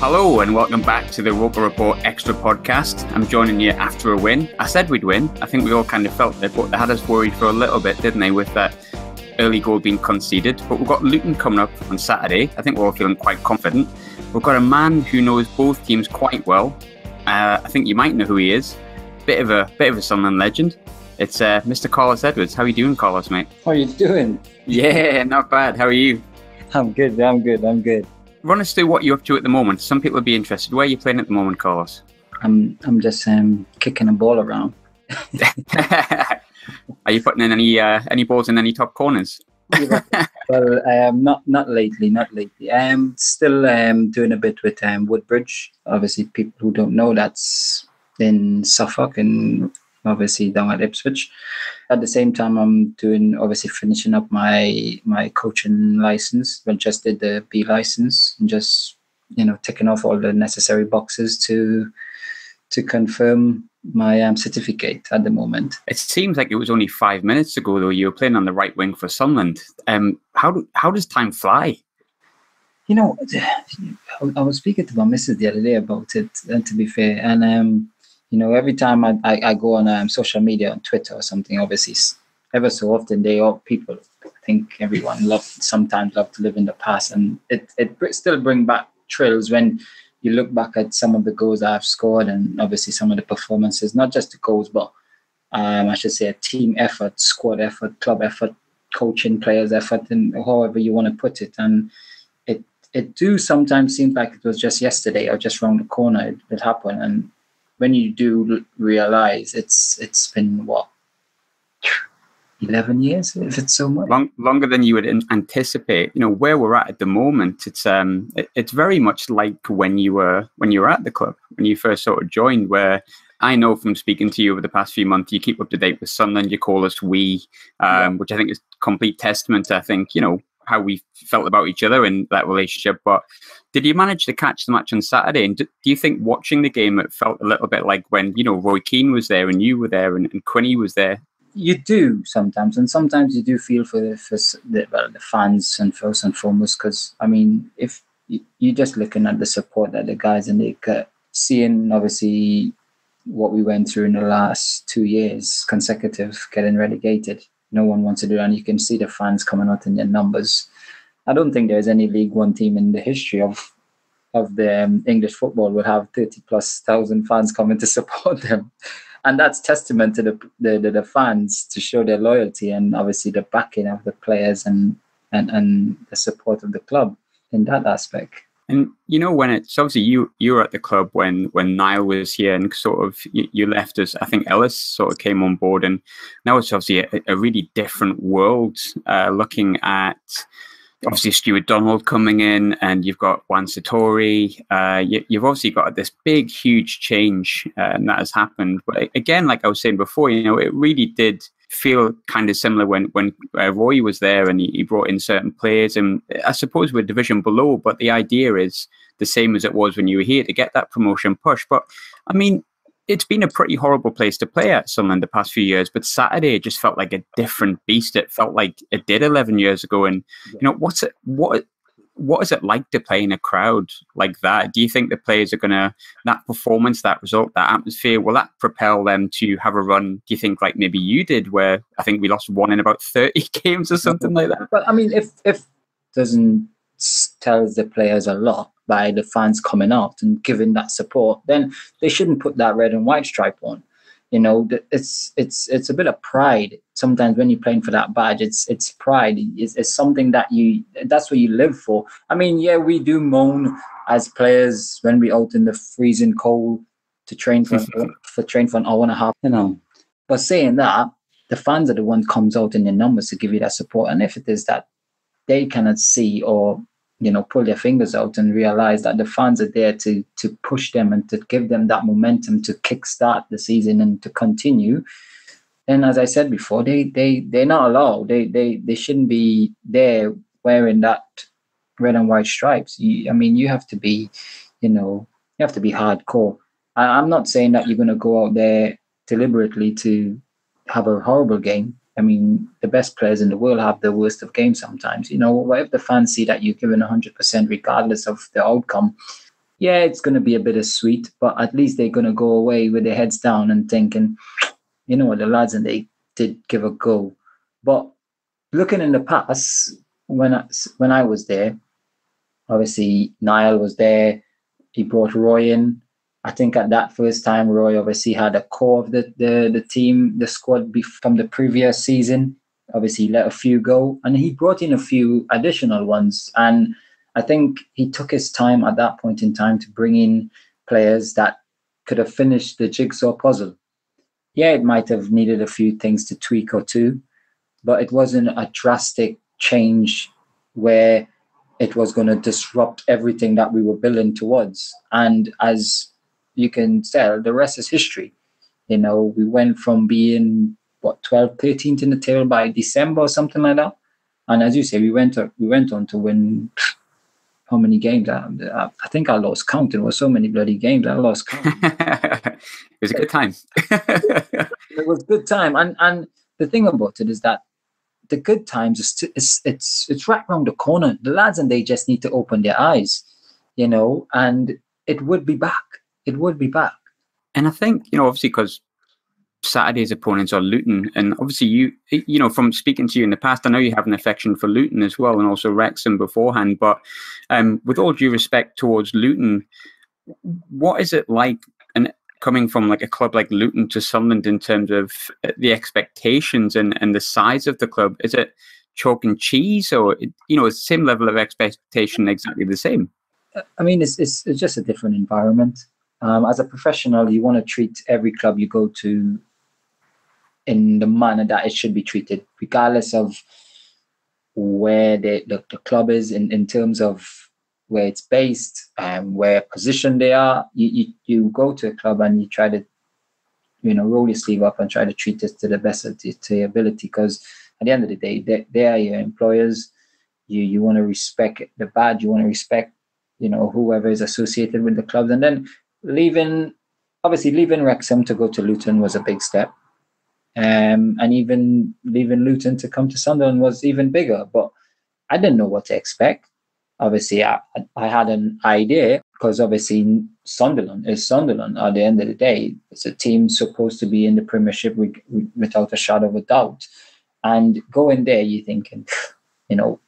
Hello and welcome back to the Roker Report Extra Podcast. I'm joining you after a win. I said we'd win. I think we all kind of felt it, but they had us worried for a little bit, didn't they, with that early goal being conceded. But we've got Luton coming up on Saturday. I think we're all feeling quite confident. We've got a man who knows both teams quite well. I think you might know who he is. Bit of a Sunderland legend. It's Mr. Carlos Edwards. How are you doing, Carlos, mate? How are you doing? Yeah, not bad. How are you? I'm good. Run us through what you're up to at the moment. Some people would be interested. Where are you playing at the moment, Carlos? I'm just kicking a ball around. Are you putting in any balls in any top corners? Well, not lately. I'm still doing a bit with Woodbridge. Obviously, people who don't know, that's in Suffolk and obviously down at Ipswich. At the same time, I'm doing, obviously, finishing up my coaching license. I just did the B license and just, you know, ticking off all the necessary boxes to confirm my certificate at the moment. It seems like it was only 5 minutes ago, though, you were playing on the right wing for Sunderland. How does time fly? You know, I was speaking to my missus the other day about it, and to be fair, and you know, every time I go on social media, on Twitter or something, obviously, ever so often, people, I think everyone sometimes love to live in the past. And it still brings back thrills when you look back at some of the goals I've scored and obviously some of the performances, not just the goals, but I should say a team effort, squad effort, club effort, coaching, players effort, and however you want to put it. And it do sometimes seem like it was just yesterday or just round the corner it happened. And when you do realize it's been, what, 11 years? Is it so much? Longer than you would anticipate. You know, where we're at the moment, it's very much like when you were at the club, when you first sort of joined, where I know from speaking to you over the past few months, you keep up to date with Sunderland, you call us we, which I think is complete testament to, I think, you know, how we felt about each other in that relationship. But did you manage to catch the match on Saturday? And do you think watching the game, it felt a little bit like when, you know, Roy Keane was there and you were there and Quinny was there? You do sometimes. And sometimes you do feel for the fans, and first and foremost, because, I mean, if you're just looking at the support that the guys and they got, seeing, obviously, what we went through in the last 2 years consecutive, getting relegated. No one wants to do it. And you can see the fans coming out in their numbers. I don't think there's any League One team in the history of the English football will have 30,000+ fans coming to support them. And that's testament to the fans, to show their loyalty and obviously the backing of the players and the support of the club in that aspect. And, you know, when it's obviously you were at the club when Niall was here and sort of you left us, I think Ellis sort of came on board, and now it's obviously a really different world, looking at obviously Stuart Donald coming in, and you've got Juan Satori. You've obviously got this big, huge change that has happened. But again, like I was saying before, you know, it really did feel kind of similar when Roy was there and he brought in certain players. And I suppose we're division below, but the idea is the same as it was when you were here, to get that promotion push. But I mean, it's been a pretty horrible place to play at Sunderland the past few years, but Saturday just felt like a different beast. It felt like it did 11 years ago. And, you know, what is it like to play in a crowd like that? Do you think the players are going to, that performance, that result, that atmosphere, will that propel them to have a run, do you think, like maybe you did, where I think we lost one in about 30 games or something like that? But I mean, if doesn't tell the players a lot by the fans coming out and giving that support, then they shouldn't put that red and white stripe on. You know, it's a bit of pride. Sometimes when you're playing for that badge, it's pride. It's something that's what you live for. I mean, yeah, we do moan as players when we're out in the freezing cold to train for an hour and a half, you know. But saying that, the fans are the one comes out in their numbers to give you that support. And if it is that they cannot see, or, you know, pull their fingers out and realize that the fans are there to push them and to give them that momentum to kickstart the season and to continue. And as I said before, they're not allowed. They shouldn't be there wearing that red and white stripes. I mean, you have to be, you know, you have to be hardcore. I'm not saying that you're going to go out there deliberately to have a horrible game. I mean, the best players in the world have the worst of games sometimes. You know, what if the fans see that you're giving 100% regardless of the outcome? yeah, it's going to be a bittersweet, but at least they're going to go away with their heads down and thinking, you know what, the lads, and they did give a go. But looking in the past, when I was there, obviously Niall was there. He brought Roy in. I think at that first time, Roy obviously had a core of the team, the squad from the previous season. Obviously, he let a few go, and he brought in a few additional ones. And I think he took his time at that point in time to bring in players that could have finished the jigsaw puzzle. Yeah, it might have needed a few things to tweak or two, but it wasn't a drastic change where it was going to disrupt everything that we were building towards. And as you can tell, the rest is history. You know, we went from being, 12th, 13th in the table by December or something like that. And as you say, we went on to win how many games? I think I lost count. There were so many bloody games. I lost count. It was a good time. It was a good time. And the thing about it is that the good times it's right round the corner. The lads and they just need to open their eyes, you know, and it would be back. It would be back. And I think, you know, obviously because Saturday's opponents are Luton, and obviously you know, from speaking to you in the past, I know you have an affection for Luton as well, and also Wrexham beforehand, but with all due respect towards Luton, what is it like and coming from like a club like Luton to Sunderland in terms of the expectations and the size of the club? Is it chalk and cheese, or, you know, same level of expectation, exactly the same? I mean, it's just a different environment. As a professional, you want to treat every club you go to in the manner that it should be treated, regardless of where the club is in terms of where it's based and where position they are. You go to a club and you try to, you know, roll your sleeve up and try to treat it to the best of your ability, because at the end of the day, they are your employers. You want to respect the badge, you want to respect, you know, whoever is associated with the club. And then leaving Wrexham to go to Luton was a big step. And even leaving Luton to come to Sunderland was even bigger. But I didn't know what to expect. Obviously, I had an idea, because obviously Sunderland is Sunderland at the end of the day. It's a team supposed to be in the Premiership without a shadow of a doubt. And going there, you're thinking, you know,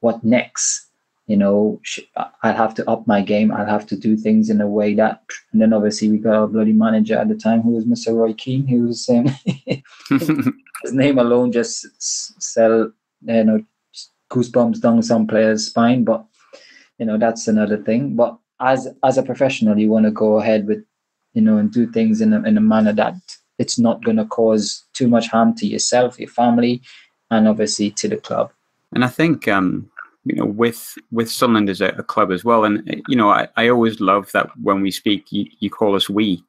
what next? You know, I'll have to up my game. I'll have to do things in a way that... And then obviously we got our bloody manager at the time, who was Mr. Roy Keane, who was... his name alone just sell, you know, goosebumps down some players' spine. But, you know, that's another thing. But as a professional, you want to go ahead with, you know, and do things in a manner that it's not going to cause too much harm to yourself, your family, and obviously to the club. And I think... you know, with Sunderland as a club as well. And, you know, I always love that when we speak, you call us we.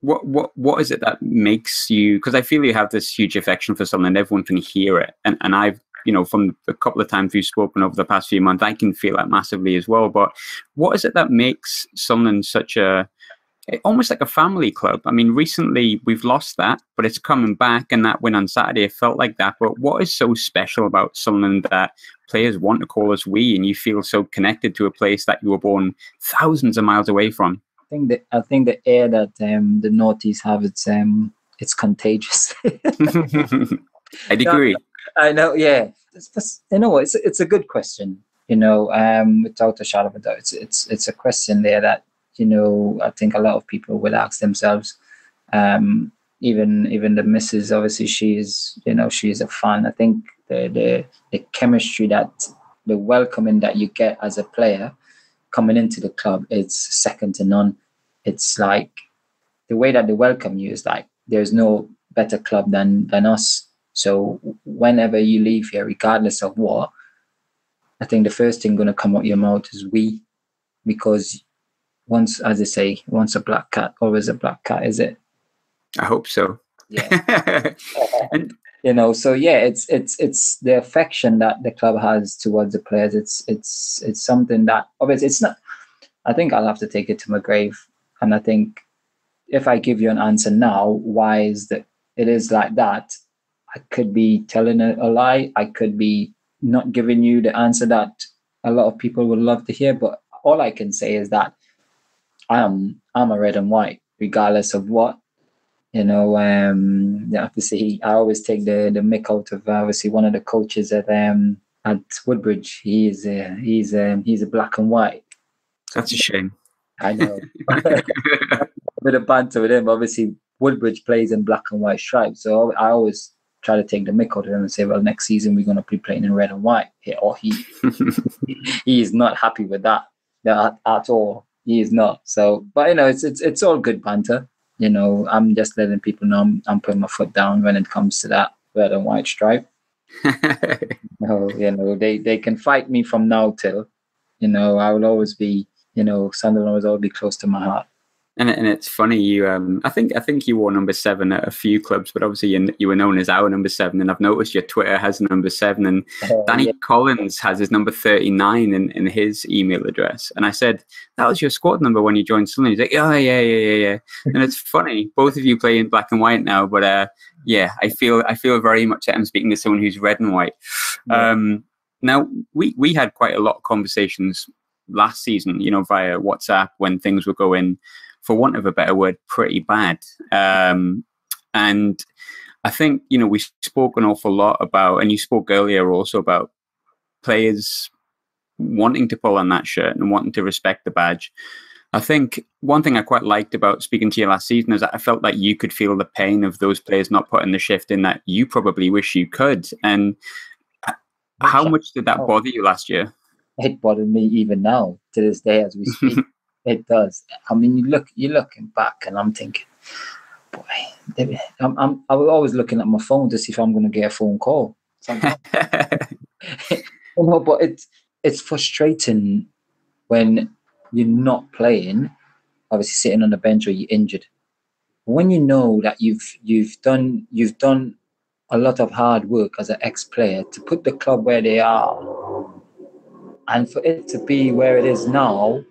What is it that makes you... Because I feel you have this huge affection for Sunderland. Everyone can hear it. And I've, you know, from a couple of times we've spoken over the past few months, I can feel that massively as well. But what is it that makes Sunderland such a... almost like a family club? I mean, recently we've lost that, but it's coming back, and that win on Saturday felt like that. But what is so special about Sunderland that players want to call us we, and you feel so connected to a place that you were born thousands of miles away from? I think the air that the Northeast have, it's contagious. I'd agree. I know, yeah. You know, it's a good question, you know, without a shadow of a doubt. It's a question there that, you know, I think a lot of people will ask themselves. Even the missus, obviously, she is a fan. I think the chemistry, that the welcoming that you get as a player coming into the club, it's second to none. It's like the way that they welcome you is like, there's no better club than us. So whenever you leave here, regardless of what, I think the first thing going to come out your mouth is we, because once, as they say, once a black cat, always a black cat, is it? I hope so. Yeah. And you know, so yeah, it's the affection that the club has towards the players. It's something that obviously it's not. I think I'll have to take it to my grave. And I think if I give you an answer now, why is that it is like that, I could be telling a lie. I could be not giving you the answer that a lot of people would love to hear, but all I can say is that I'm a red and white, regardless of what. You know, obviously, I always take the mick out of obviously one of the coaches at Woodbridge. He's a black and white. That's a shame. I know. A bit of banter with him. Obviously, Woodbridge plays in black and white stripes, so I always try to take the mick out of him and say, well, next season we're going to be playing in red and white. Or he is not happy with that at all. He is not. So, but you know, it's all good banter. You know, I'm just letting people know I'm putting my foot down when it comes to that red and white stripe. You know, they can fight me from now till, you know, I will always be, you know, Sunderland will always be close to my heart. And it's funny, you I think you wore number 7 at a few clubs, but obviously you were known as our number 7, and I've noticed your Twitter has number 7, and Danny Collins has his number 39 in his email address. And I said, that was your squad number when you joined Sunderland. He's like, oh, yeah. And it's funny, both of you play in black and white now, but yeah, I feel very much that I'm speaking to someone who's red and white. Yeah. Now, we had quite a lot of conversations last season, you know, via WhatsApp when things were going, for want of a better word, pretty bad. And I think, you know, we spoke an awful lot about, and you spoke earlier also about players wanting to pull on that shirt and wanting to respect the badge. I think one thing I quite liked about speaking to you last season is that I felt like you could feel the pain of those players not putting the shift in that you probably wish you could. And how much did that bother you last year? It bothered me even now, to this day as we speak. It does. I mean, you're looking back, and I'm thinking, boy, I was always looking at my phone to see if I'm going to get a phone call. Sometimes. But it's frustrating when you're not playing, obviously sitting on the bench or you're injured. When you know that you've done a lot of hard work as an ex-player to put the club where they are, and for it to be where it is now.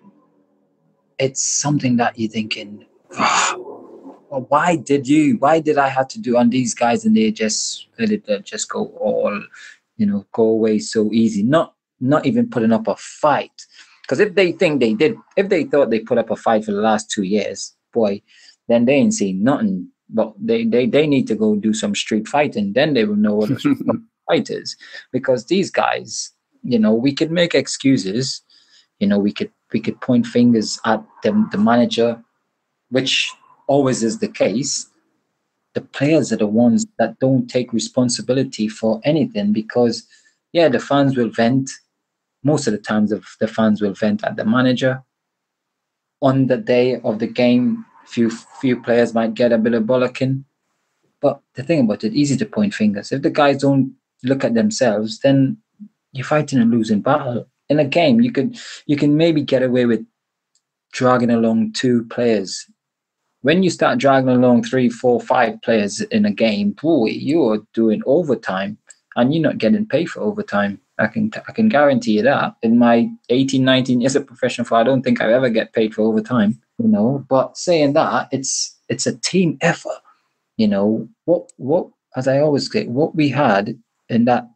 It's something that you're thinking, well, why did I have to do on these guys, and they just let it just go all, you know, go away so easy, not even putting up a fight. Because if they thought they put up a fight for the last 2 years, boy, then they ain't seen nothing. But they need to go do some street fighting, then they will know what a street fight is. Because these guys, you know, we could make excuses, you know, we could point fingers at the manager, which always is the case. The players are the ones that don't take responsibility for anything, because, yeah, the fans will vent. Most of the times the fans will vent at the manager. On the day of the game, few players might get a bit of bollocking. But the thing about it, easy to point fingers. If the guys don't look at themselves, then you're fighting a losing battle. In a game, you can maybe get away with dragging along 2 players. When you start dragging along 3, 4, 5 players in a game, boy, you are doing overtime, and you're not getting paid for overtime. I can guarantee you that. In my 18, 19 years of professional football, I don't think I ever get paid for overtime. You know, but saying that, it's a team effort. You know, what as I always say, what we had in that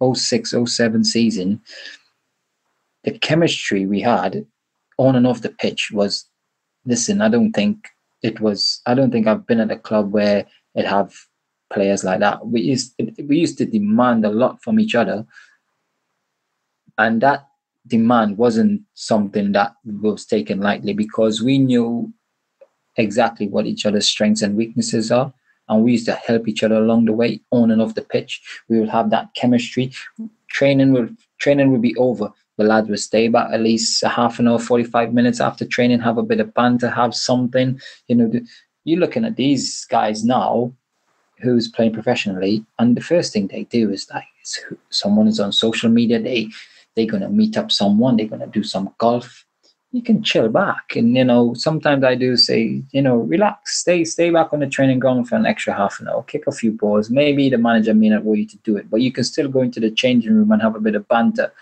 06, 07 season. The chemistry we had on and off the pitch was, listen, I don't think I've been at a club where it have players like that. We used to demand a lot from each other. And that demand wasn't something that was taken lightly, because we knew exactly what each other's strengths and weaknesses are. And we used to help each other along the way, on and off the pitch. We will have that chemistry. Training will be over. The lads will stay back at least a half an hour, 45 minutes after training, have a bit of banter, have something. You know, you're looking at these guys now who's playing professionally, and the first thing they do is like, someone is on social media, they're going to meet up someone, they're going to do some golf. You can chill back. And, you know, sometimes I do say, you know, relax, stay back on the training ground for an extra half an hour, kick a few balls. Maybe the manager may not want you to do it, but you can still go into the changing room and have a bit of banter.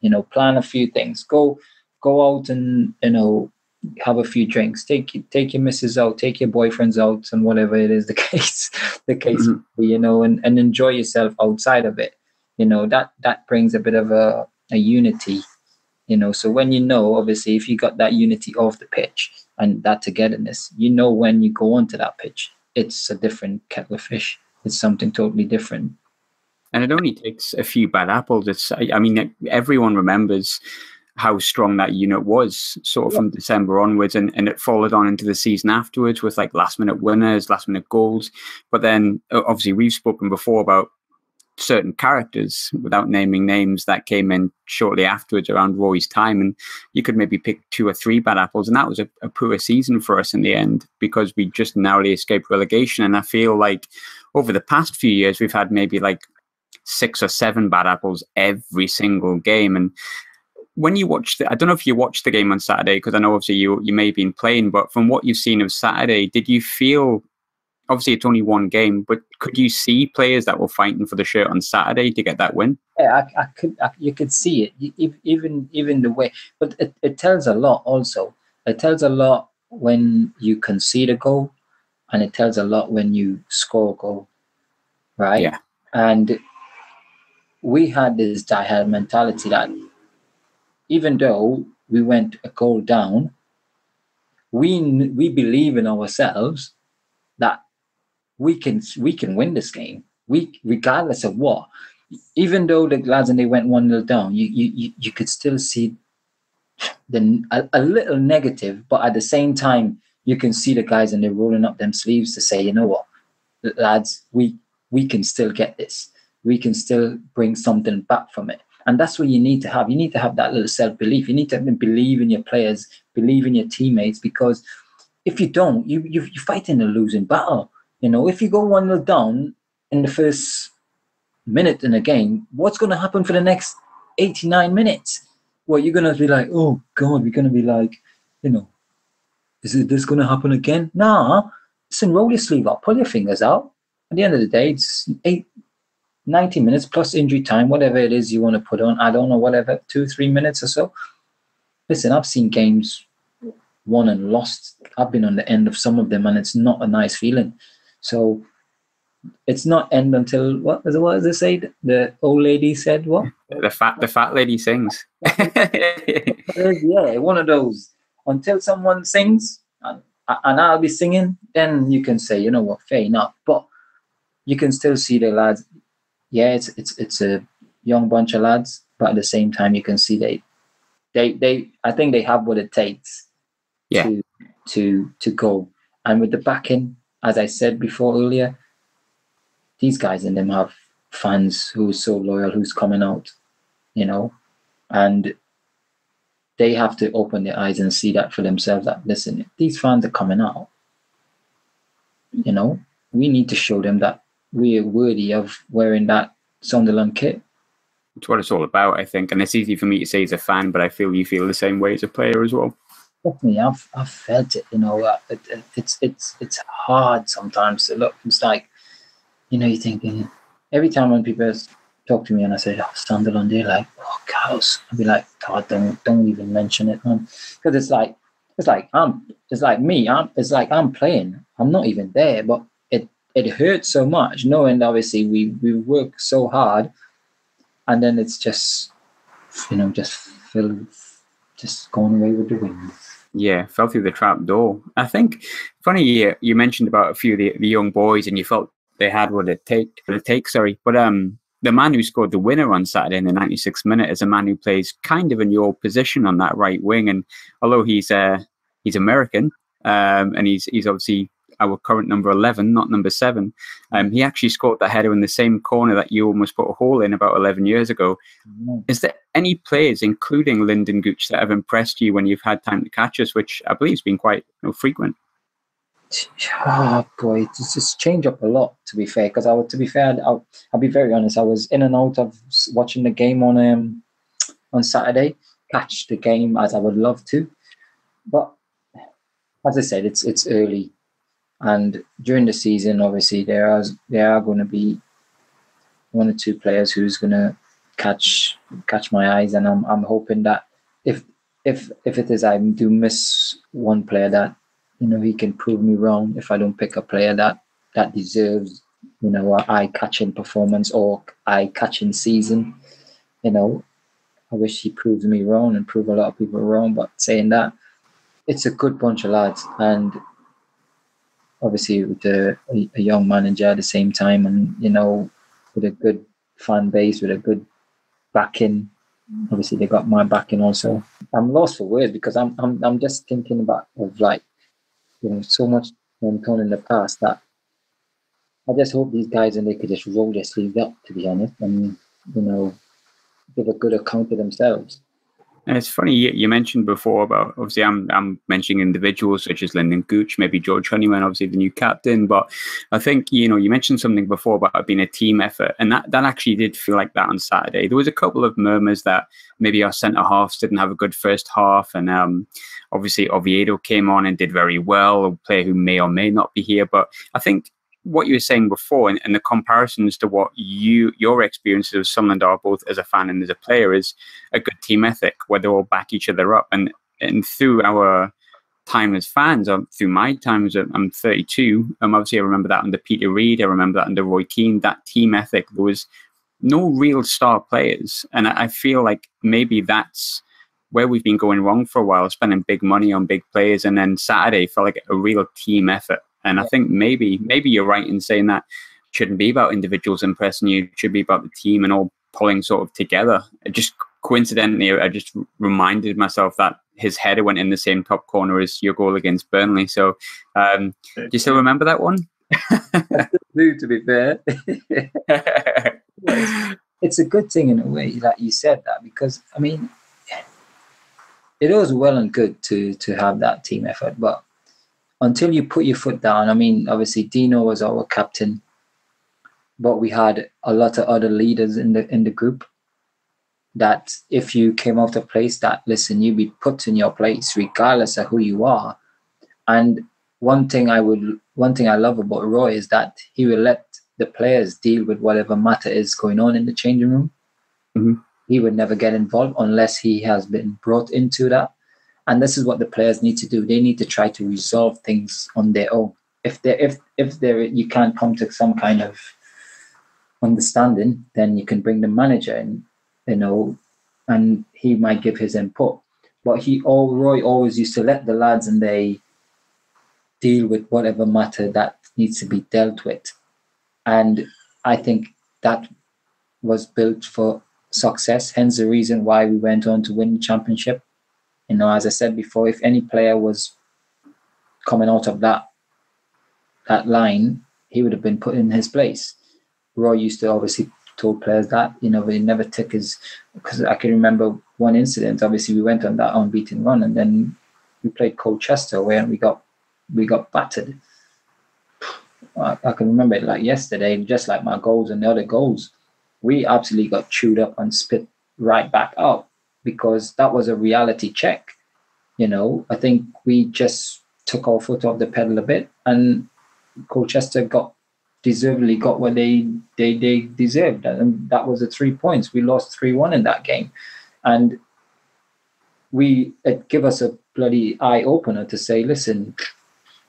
You know, plan a few things. Go out and, you know, have a few drinks. Take your missus out, take your boyfriends out, and whatever it is the case. Mm-hmm. You know, and enjoy yourself outside of it. You know, that brings a bit of a unity you know. So when you know, obviously, if you got that unity of the pitch and that togetherness, you know, when you go onto that pitch, it's a different kettle of fish. It's something totally different. And it only takes a few bad apples. It's, I mean, everyone remembers how strong that unit was sort of from December onwards, and it followed on into the season afterwards with like last minute winners, last minute goals. But then obviously we've spoken before about certain characters, without naming names, that came in shortly afterwards around Roy's time, and you could maybe pick two or three bad apples, and that was a poor season for us in the end because we just narrowly escaped relegation. And I feel like over the past few years we've had maybe like 6 or 7 bad apples every single game. And when you watch, I don't know if you watched the game on Saturday, because I know obviously you may have been playing, but from what you've seen of Saturday, did you feel, obviously it's only one game, but could you see players that were fighting for the shirt on Saturday to get that win? Yeah, I could, you could see it, even the way, but it tells a lot also. It tells a lot when you concede a goal, and it tells a lot when you score a goal, right? Yeah. And we had this die-hard mentality that even though we went a goal down, we believe in ourselves that we can win this game. We, regardless of what, even though the lads and they went 1-0 down, you could still see a little negative, but at the same time, you can see the guys and they're rolling up them sleeves to say, you know what, lads, we can still get this. We can still bring something back from it. And that's what you need to have. You need to have that little self-belief. You need to believe in your players, believe in your teammates, because if you don't, you're fighting a losing battle. You know, if you go 1-0 down in the first minute in a game, what's going to happen for the next 89 minutes? Well, you're going to be like, oh, God, we're going to be like, you know, is this going to happen again? Nah, listen, roll your sleeve up, pull your fingers out. At the end of the day, it's 90 minutes plus injury time, whatever it is you want to put on, add on or whatever, 2-3 minutes or so. Listen, I've seen games won and lost. I've been on the end of some of them, and it's not a nice feeling. So it's not end until, what does it say? The old lady said what? The fat lady sings. Yeah, one of those. Until someone sings, and I'll be singing, then you can say, you know what, fair enough. But you can still see the lads. Yeah, it's a young bunch of lads, but at the same time, you can see they I think they have what it takes, yeah, to go. And with the backing, as I said before earlier, these guys and them have fans who's so loyal, who's coming out, you know, and they have to open their eyes and see that for themselves. That listen, if these fans are coming out, you know, we need to show them that we are worthy of wearing that Sunderland kit. It's what it's all about, I think. And it's easy for me to say as a fan, but I feel you feel the same way as a player as well. Definitely, I've felt it. You know, it's hard sometimes to look. It's like, you know, you're thinking every time when people talk to me and I say, "Oh, Sunderland," they're like, "Oh, cows." I'd be like, "God, don't even mention it, man," because it's like I'm playing. I'm not even there, but it hurts so much knowing obviously we work so hard, and then it's just, you know, just going away with the wind. Yeah, fell through the trap door. I think funny you mentioned about a few of the young boys and you felt they had what it takes. But the man who scored the winner on Saturday in the 96th minute is a man who plays kind of in your position on that right wing, and although he's American, and he's obviously our current number 11, not number 7. He actually scored that header in the same corner that you almost put a hole in about 11 years ago. Mm. Is there any players, including Lynden Gooch, that have impressed you when you've had time to catch us, which I believe has been quite frequent? Oh, boy, it's just changed up a lot, to be fair, because I'll be very honest, I was in and out of watching the game on Saturday, catch the game as I would love to. But as I said, it's early. And during the season, obviously, there are going to be one or two players who's going to catch my eyes, and I'm hoping that if it is I do miss one player, that, you know, he can prove me wrong if I don't pick a player that deserves, you know, an eye-catching performance or eye-catching season. You know, I wish he proved me wrong and proved a lot of people wrong. But saying that, it's a good bunch of lads, and obviously with a young manager at the same time, and you know, with a good fan base, with a good backing. Obviously, they got my backing also. I'm lost for words because I'm just thinking about like, you know, so much went on in the past that I just hope these guys and they could just roll their sleeves up, to be honest, and you know, give a good account of themselves. And it's funny you mentioned before about, obviously I'm mentioning individuals such as Lynden Gooch, maybe George Honeyman, obviously the new captain. But I think, you know, you mentioned something before about it being a team effort, and that actually did feel like that on Saturday. There was a couple of murmurs that maybe our centre halves didn't have a good first half, and obviously Oviedo came on and did very well, a player who may or may not be here. But I think what you were saying before, and the comparisons to what your experiences of Sunderland are, both as a fan and as a player, is a good team ethic where they all back each other up. And through our time as fans, through my time as I'm 32, obviously I remember that under Peter Reid, I remember that under Roy Keane, that team ethic. There was no real star players, and I feel like maybe that's where we've been going wrong for a while, spending big money on big players, and then Saturday felt like a real team effort. And I think maybe you're right in saying that it shouldn't be about individuals impressing you. It should be about the team and all pulling sort of together. It just coincidentally, I just reminded myself that his header went in the same top corner as your goal against Burnley. So do you still remember that one? I still do, to be fair. It's a good thing in a way that you said that, because, I mean, it was well and good to have that team effort, but until you put your foot down, I mean, obviously Dino was our captain, but we had a lot of other leaders in the group that if you came off the place, that, listen, you'd be put in your place regardless of who you are. And one thing I love about Roy is that he will let the players deal with whatever matter is going on in the changing room. Mm-hmm. He would never get involved unless he has been brought into that. And this is what the players need to do. They need to try to resolve things on their own. If you can't come to some kind of understanding, then you can bring the manager in, you know, and he might give his input. But Roy always used to let the lads and they deal with whatever matter that needs to be dealt with. And I think that was built for success. Hence the reason why we went on to win the championship. You know, as I said before, if any player was coming out of that line, he would have been put in his place. Roy used to obviously tell players that, you know, he never took his, because I can remember one incident. Obviously, we went on that unbeaten run, and then we played Colchester, where we got battered. I can remember it like yesterday, just like my goals and the other goals. We absolutely got chewed up and spit right back out, because that was a reality check. You know, I think we just took our foot off the pedal a bit, and Colchester deservedly got what they deserved. And that was the 3 points. We lost 3-1 in that game. And it gave us a bloody eye opener to say, listen,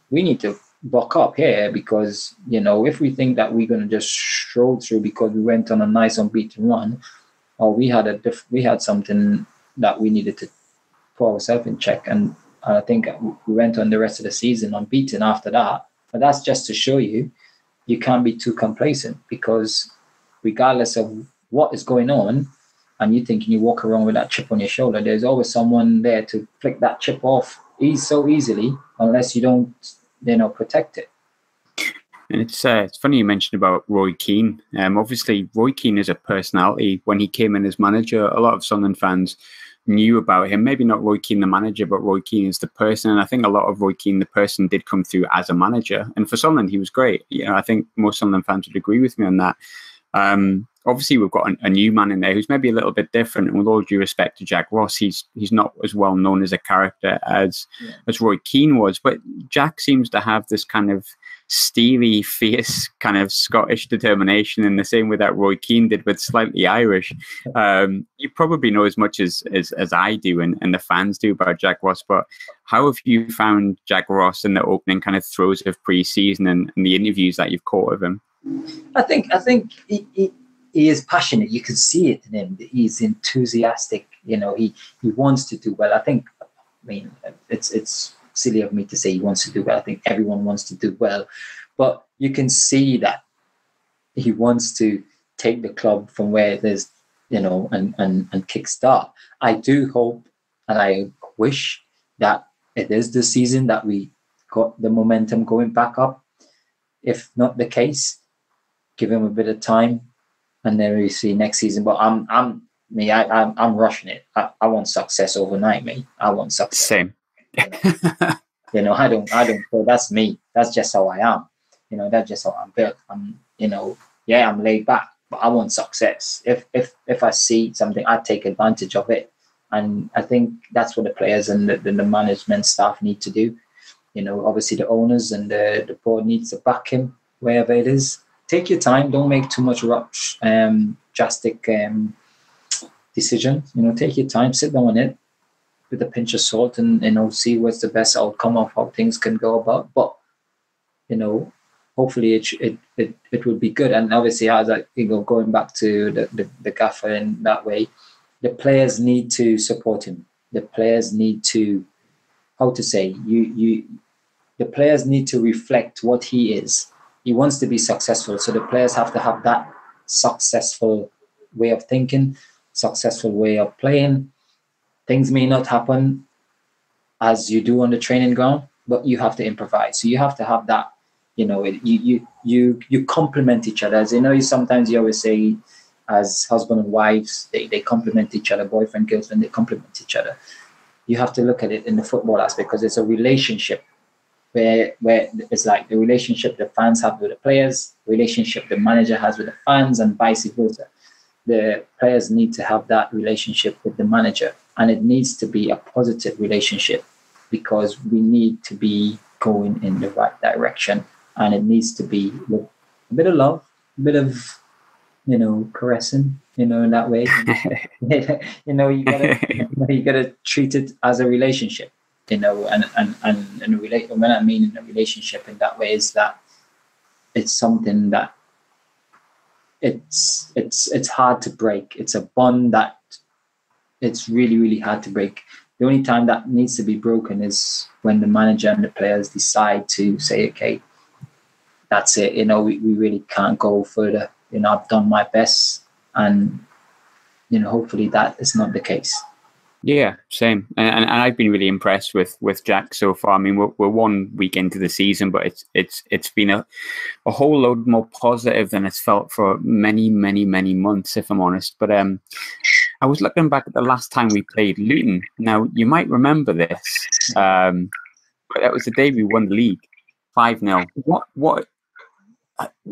we need to buck up here, because, you know, if we think that we're going to just stroll through because we went on a nice unbeaten run, or we had something that we needed to put ourselves in check. And I think we went on the rest of the season unbeaten after that. But that's just to show you can't be too complacent, because regardless of what is going on, and you think you walk around with that chip on your shoulder, there's always someone there to flick that chip off so easily unless you don't, you know, protect it. And it's funny you mentioned about Roy Keane. Obviously, Roy Keane is a personality. When he came in as manager, a lot of Sunderland fans knew about him. Maybe not Roy Keane, the manager, but Roy Keane is the person. And I think a lot of Roy Keane, the person, did come through as a manager. And for Sunderland, he was great. You know, I think most Sunderland fans would agree with me on that. Obviously, we've got a new man in there who's maybe a little bit different. And with all due respect to Jack Ross, he's not as well known as a character as Roy Keane was. But Jack seems to have this kind of steely, fierce kind of Scottish determination, in the same way that Roy Keane did, but slightly Irish. You probably know as much as I do and the fans do about Jack Ross, but how have you found Jack Ross in the opening kind of throes of pre-season and the interviews that you've caught of him? I think he is passionate. You can see it in him. He's enthusiastic. You know, he wants to do well. I think, I mean, it's silly of me to say he wants to do well. I think everyone wants to do well. But you can see that he wants to take the club from where there's, you know, and kickstart. I do hope and I wish that it is this season that we got the momentum going back up. If not the case, give him a bit of time, and then we see next season. But I'm rushing it. I want success overnight, mate. I want success. Same. You know, I don't care. That's me. That's just how I am. You know, that's just how I'm built. I'm, you know, yeah, I'm laid back, but I want success. If I see something, I take advantage of it. And I think that's what the players and the management staff need to do. You know, obviously the owners and the board needs to back him wherever it is. Take your time. Don't make too much rush, drastic decisions. You know, take your time. Sit down on it with a pinch of salt and, see what's the best outcome of how things can go about. But, you know, hopefully it will be good. And obviously, as I, you know, going back to the gaffer in that way, the players need to support him. The players need to, the players need to reflect what he is. He wants to be successful. So the players have to have that successful way of thinking, successful way of playing. Things may not happen as you do on the training ground, but you have to improvise. So you have to have that, you know, you complement each other. As you know, sometimes you always say, as husband and wives, they complement each other, boyfriend, girlfriend, they complement each other. You have to look at it in the football aspect because it's a relationship where it's like the relationship the fans have with the players, relationship the manager has with the fans, and vice versa. The players need to have that relationship with the manager, and it needs to be a positive relationship because we need to be going in the right direction, and it needs to be with a bit of love, a bit of, you know, caressing, you know, in that way. You know, you gotta treat it as a relationship, you know, and relate. When I mean in a relationship in that way is that it's something that it's hard to break. It's a bond that it's really, really hard to break. The only time that needs to be broken is when the manager and the players decide to say, okay, that's it, you know, we really can't go further. You know, I've done my best, and, you know, hopefully that is not the case. Yeah, same. And I've been really impressed with Jack so far. I mean, we're 1 week into the season, but it's been a whole load more positive than it's felt for many, many, many months, if I'm honest. But I was looking back at the last time we played Luton. Now, you might remember this, but that was the day we won the league, 5-0.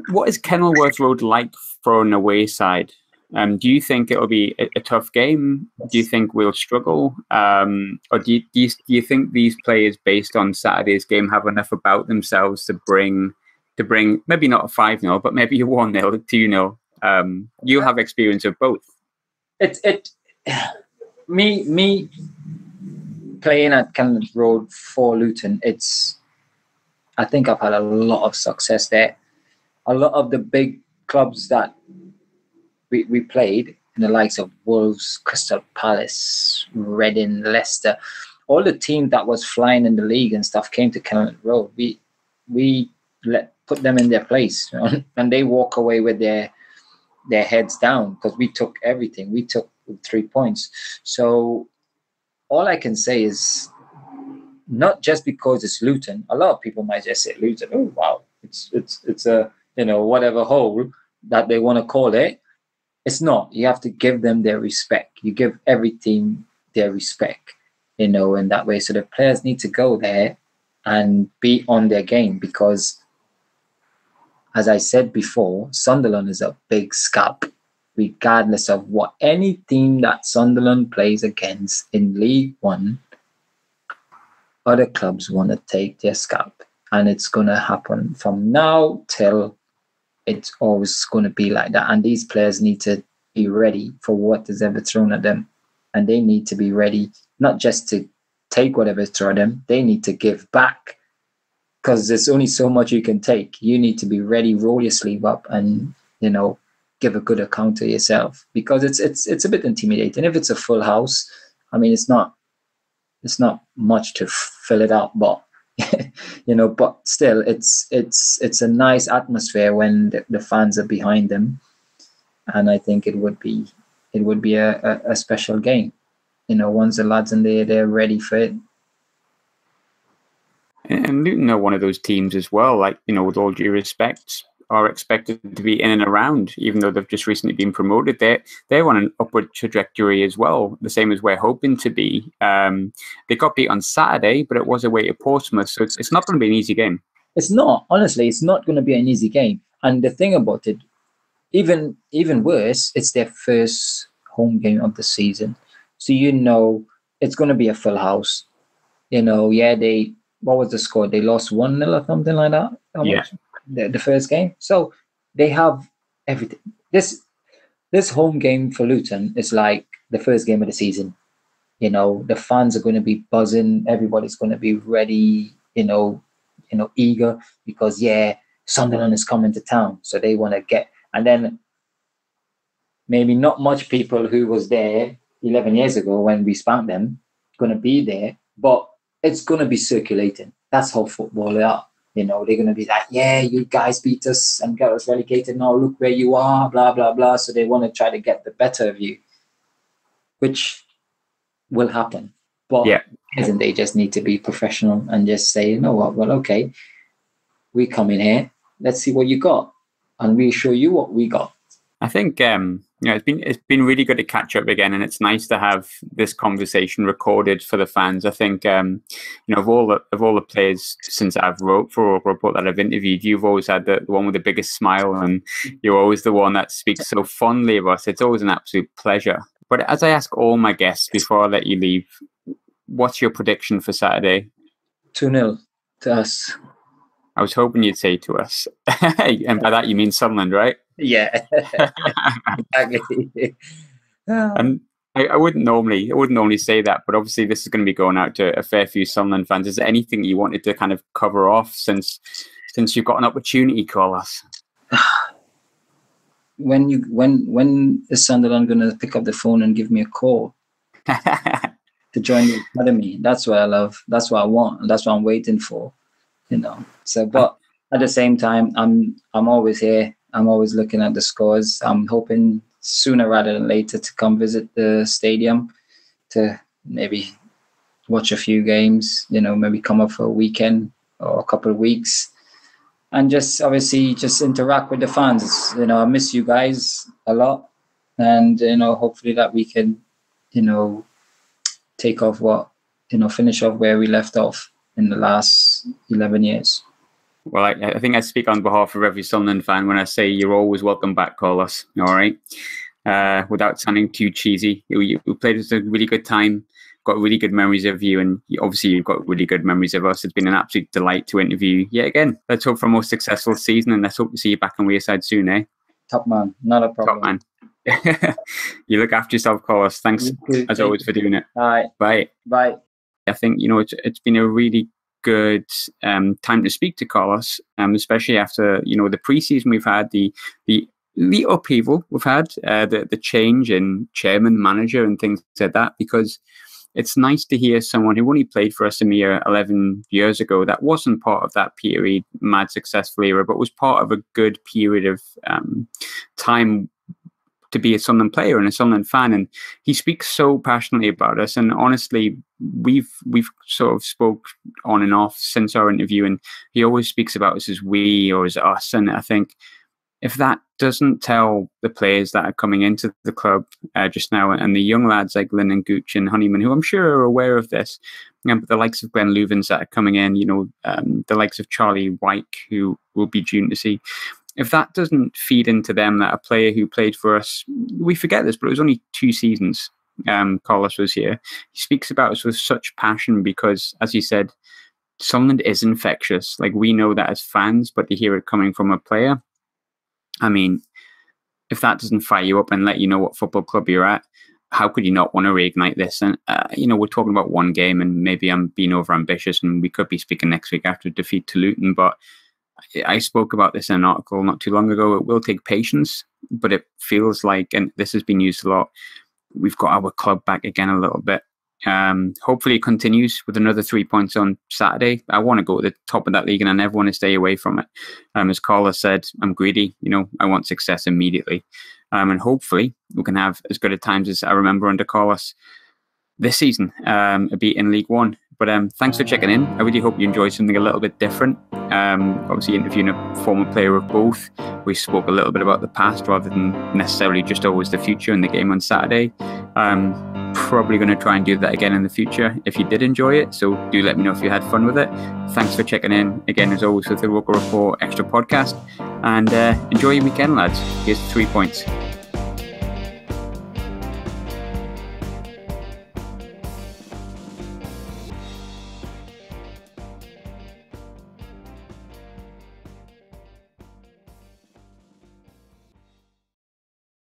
What is Kenilworth Road like for an away side? Do you think it'll be a tough game? Do you think we'll struggle? Or do you think these players, based on Saturday's game, have enough about themselves to bring maybe not a 5-0, but maybe a 1-0, a 2-0? You have experience of both. Me playing at Kenilworth Road for Luton. I think I've had a lot of success there. A lot of the big clubs that we played, in the likes of Wolves, Crystal Palace, Reading, Leicester, all the team that was flying in the league and stuff came to Kenilworth Road. We put them in their place, you know, and they walk away with their heads down because we took everything. We took 3 points. So all I can say is, not just because it's Luton. A lot of people might just say Luton. Oh wow, it's a, you know, whatever hole that they want to call it. It's not. You have to give them their respect. You give every team their respect, you know, in that way. So the players need to go there and be on their game because, as I said before, Sunderland is a big scalp, regardless of what any team that Sunderland plays against in League One. Other clubs want to take their scalp, and it's going to happen from now till. It's always going to be like that, and these players need to be ready for what is ever thrown at them, and they need to be ready not just to take whatever is thrown at them. They need to give back because there's only so much you can take. You need to be ready, roll your sleeve up, and, you know, give a good account of yourself, because it's a bit intimidating. If it's a full house, I mean, it's not much to fill it out, but you know, but still, it's a nice atmosphere when the fans are behind them, and I think it would be a special game. You know, once the lads in there, they're ready for it. And Luton are one of those teams as well, like, you know, with all due respect, are expected to be in and around, even though they've just recently been promoted. They're on an upward trajectory as well, the same as we're hoping to be. They got beat on Saturday, but it was away to Portsmouth, so it's not going to be an easy game. It's not, honestly, it's not going to be an easy game. And the thing about it, even worse, it's their first home game of the season. So, you know, it's going to be a full house. You know, yeah, they... What was the score? They lost 1-0 or something like that? Yeah. The first game. So they have everything. This home game for Luton is like the first game of the season. You know, the fans are going to be buzzing. Everybody's going to be ready, you know, eager, because, yeah, Sunderland is coming to town. So they want to get... And then maybe not much people who was there 11 years ago when we spanked them going to be there, but it's going to be circulating. That's how football they are. You know, they're going to be like, yeah, you guys beat us and got us relegated. Now look where you are, blah, blah, blah. So they want to try to get the better of you, which will happen. But yeah, isn't they just need to be professional and just say, you know what, well, okay, we come in here. Let's see what you got. And we show you what we got. I think, you know, it's been really good to catch up again, and it's nice to have this conversation recorded for the fans. I think, you know, of all the players since I've wrote for Roker Report that I've interviewed, you've always had the one with the biggest smile, and you're always the one that speaks so fondly of us. It's always an absolute pleasure. But as I ask all my guests before I let you leave, what's your prediction for Saturday? 2-0 to us. I was hoping you'd say to us. And by that you mean Sunderland, right? Yeah, exactly. And I wouldn't normally say that, but obviously this is going to be going out to a fair few Sunderland fans. Is there anything you wanted to kind of cover off since you've got an opportunity, Carlos? When is Sunderland going to pick up the phone and give me a call to join the academy? That's what I love. That's what I want. And that's what I'm waiting for. You know. So, but at the same time, I'm always here. I'm always looking at the scores. I'm hoping sooner rather than later to come visit the stadium to maybe watch a few games, you know, maybe come up for a weekend or a couple of weeks and just obviously just interact with the fans. You know, I miss you guys a lot, and, you know, hopefully that we can, you know, take off what, you know, finish off where we left off in the last 11 years. Well, I think I speak on behalf of every Sunderland fan when I say you're always welcome back, Carlos. All right. Without sounding too cheesy, we played with a really good time, got really good memories of you, and obviously you've got really good memories of us. It's been an absolute delight to interview you yet again. Let's hope for a more successful season, and let's hope to see you back on Wearside soon, eh? Top man. Not a problem. Top man. You look after yourself, Carlos. Thanks, as always, for doing it. All right. Bye. Bye. I think, you know, it's been a really good time to speak to Carlos, especially after, you know, the preseason we've had, the upheaval we've had, the change in chairman, manager, and things like that. Because it's nice to hear someone who only played for us a mere 11 years ago, that wasn't part of that period, mad successful era, but was part of a good period of time to be a Sunderland player and a Sunderland fan. And he speaks so passionately about us. And honestly, we've sort of spoke on and off since our interview, and he always speaks about us as we or as us. And I think if that doesn't tell the players that are coming into the club just now, and the young lads like Lynden Gooch and Honeyman, who I'm sure are aware of this, but the likes of Glenn Leuvens that are coming in, you know, the likes of Charlie Wyke, who will be due to see, if that doesn't feed into them that a player who played for us, we forget this, but it was only 2 seasons Carlos was here. He speaks about us with such passion because, as you said, Sunderland is infectious. Like, we know that as fans, but to hear it coming from a player, I mean, if that doesn't fire you up and let you know what football club you're at, how could you not want to reignite this? And, you know, we're talking about one game, and maybe I'm being overambitious, and we could be speaking next week after defeat to Luton, but I spoke about this in an article not too long ago. It will take patience. but it feels like, and this has been used a lot, we've got our club back again a little bit. Hopefully it continues with another 3 points on Saturday. I want to go to the top of that league and I never want to stay away from it. As Carlos said, I'm greedy. You know, I want success immediately. And hopefully we can have as good a times as I remember under Carlos this season, a beat in League One. But thanks for checking in. I really hope you enjoyed something a little bit different. Obviously interviewing a former player of both. We spoke a little bit about the past rather than necessarily just always the future in the game on Saturday. Probably going to try and do that again in the future if you did enjoy it. So do let me know if you had fun with it. Thanks for checking in again, as always, with the Roker Report Extra Podcast. And enjoy your weekend, lads. Here's 3 points.